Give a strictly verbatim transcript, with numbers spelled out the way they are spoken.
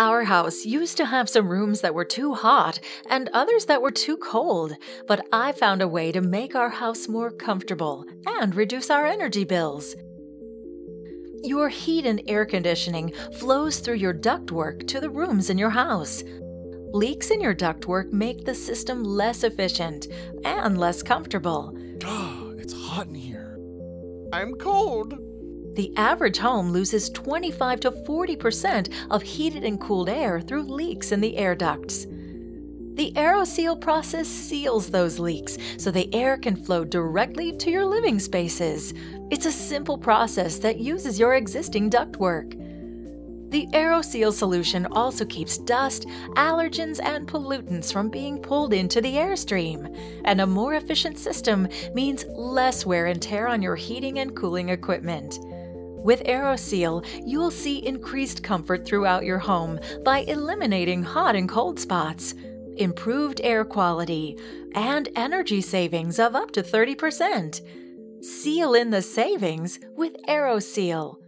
Our house used to have some rooms that were too hot and others that were too cold, but I found a way to make our house more comfortable and reduce our energy bills. Your heat and air conditioning flows through your ductwork to the rooms in your house. Leaks in your ductwork make the system less efficient and less comfortable. It's hot in here. I'm cold. The average home loses twenty-five to forty percent of heated and cooled air through leaks in the air ducts. The AeroSeal process seals those leaks so the air can flow directly to your living spaces. It's a simple process that uses your existing ductwork. The AeroSeal solution also keeps dust, allergens, and pollutants from being pulled into the airstream. And a more efficient system means less wear and tear on your heating and cooling equipment. With AeroSeal, you'll see increased comfort throughout your home by eliminating hot and cold spots, improved air quality, and energy savings of up to thirty percent. Seal in the savings with AeroSeal.